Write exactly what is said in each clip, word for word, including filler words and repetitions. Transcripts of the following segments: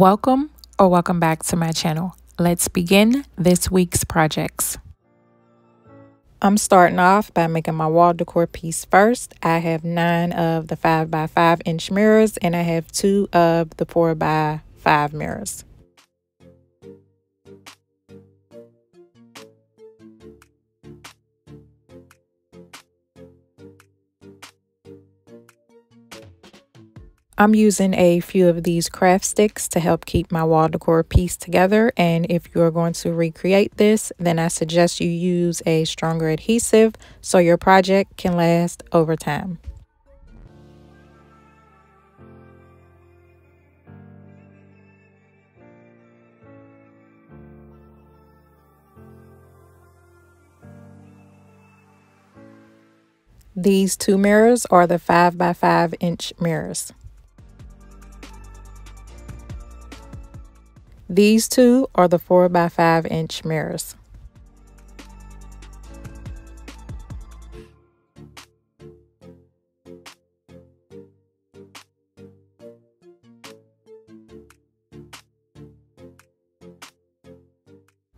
Welcome or welcome back to my channel. Let's begin this week's projects. I'm starting off by making my wall decor piece first. I have nine of the five by five inch mirrors and I have two of the four by five mirrors. I'm using a few of these craft sticks to help keep my wall decor piece together, and if you're going to recreate this, then I suggest you use a stronger adhesive so your project can last over time. These two mirrors are the five by five inch mirrors. These two are the four by five inch mirrors.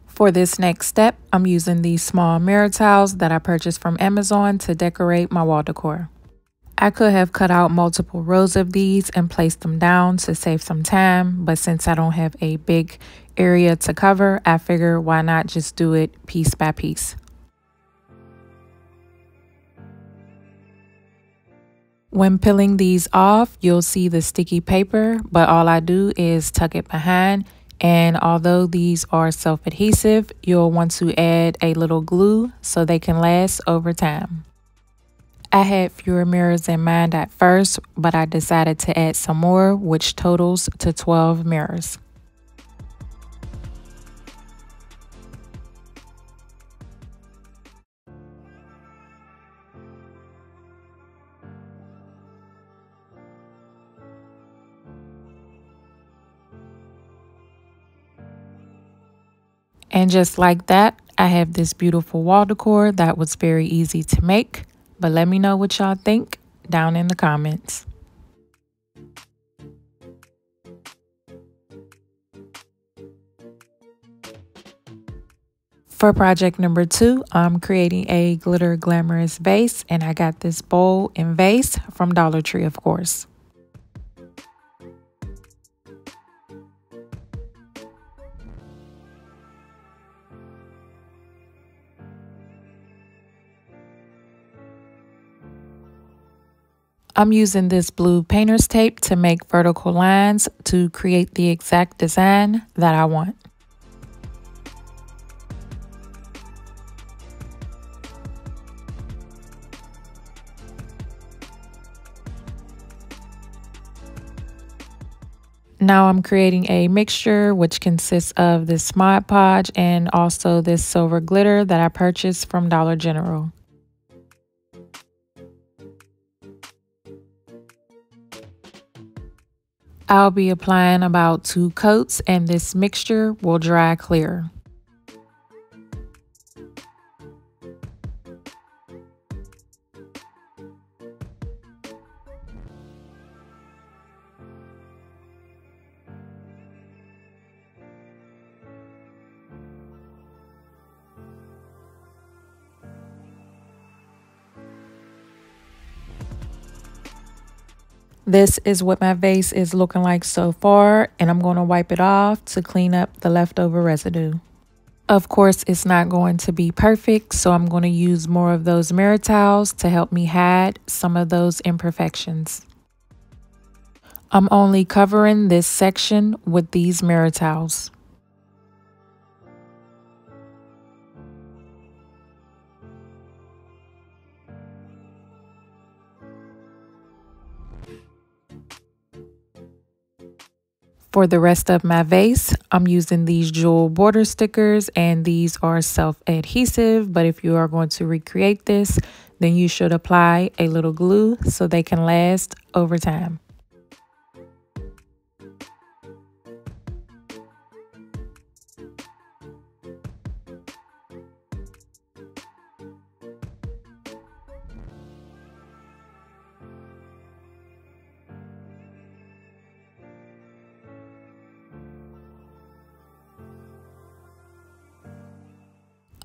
For this next step, I'm using these small mirror tiles that I purchased from Amazon to decorate my wall decor. I could have cut out multiple rows of these and placed them down to save some time, but since I don't have a big area to cover, I figure why not just do it piece by piece. When peeling these off, you'll see the sticky paper, but all I do is tuck it behind, and although these are self-adhesive, you'll want to add a little glue so they can last over time. I had fewer mirrors in mind at first, but I decided to add some more, which totals to twelve mirrors. And just like that, I have this beautiful wall decor that was very easy to make. But let me know what y'all think down in the comments. For project number two, I'm creating a glitter glamorous vase, and I got this bowl and vase from Dollar Tree, of course. I'm using this blue painter's tape to make vertical lines to create the exact design that I want. Now I'm creating a mixture which consists of this Mod Podge and also this silver glitter that I purchased from Dollar General. I'll be applying about two coats and this mixture will dry clear. This is what my vase is looking like so far, and I'm going to wipe it off to clean up the leftover residue. Of course, it's not going to be perfect, so I'm going to use more of those mirror tiles to help me hide some of those imperfections. I'm only covering this section with these mirror tiles. For the rest of my vase, I'm using these jewel border stickers, and these are self-adhesive, but if you are going to recreate this, then you should apply a little glue so they can last over time.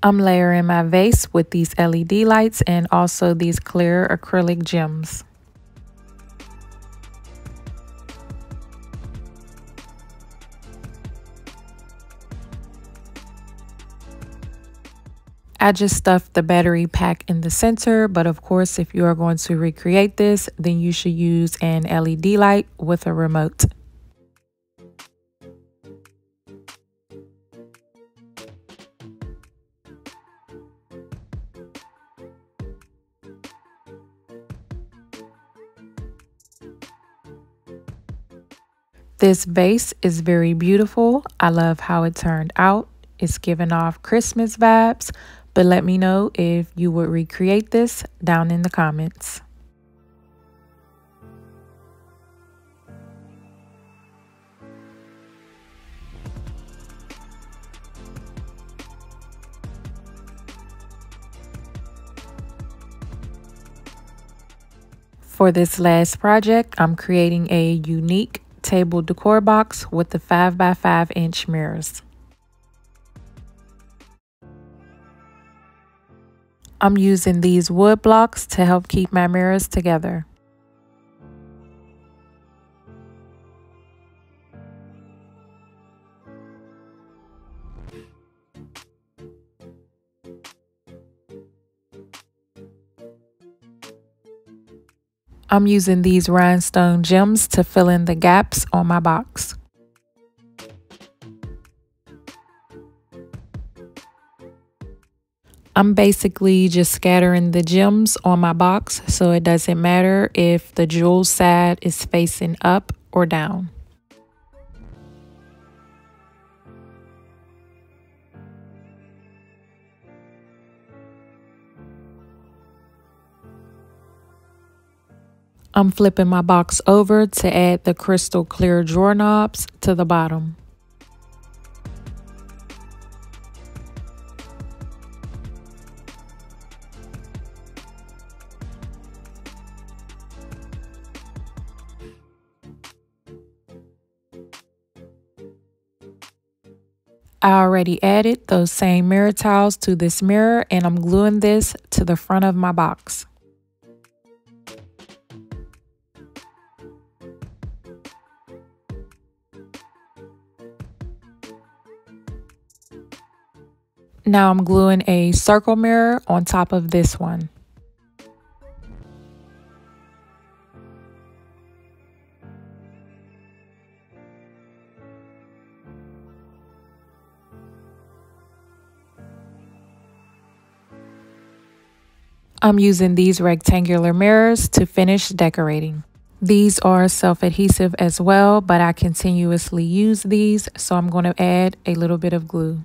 I'm layering my vase with these L E D lights and also these clear acrylic gems. I just stuffed the battery pack in the center, but of course if you are going to recreate this, then you should use an L E D light with a remote. This vase is very beautiful. I love how it turned out. It's giving off Christmas vibes. But let me know if you would recreate this down in the comments. For this last project, I'm creating a unique table decor box with the five by five inch mirrors. I'm using these wood blocks to help keep my mirrors together. I'm using these rhinestone gems to fill in the gaps on my box. I'm basically just scattering the gems on my box, so it doesn't matter if the jewel side is facing up or down. I'm flipping my box over to add the crystal clear doorknobs to the bottom. I already added those same mirror tiles to this mirror, and I'm gluing this to the front of my box. Now I'm gluing a circle mirror on top of this one. I'm using these rectangular mirrors to finish decorating. These are self-adhesive as well, but I continuously use these, so I'm going to add a little bit of glue.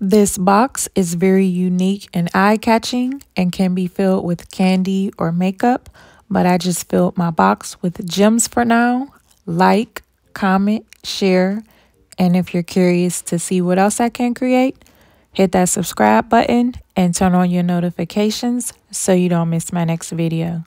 This box is very unique and eye-catching and can be filled with candy or makeup, but I just filled my box with gems for now. Like, comment, share, and if you're curious to see what else I can create, hit that subscribe button and turn on your notifications so you don't miss my next video.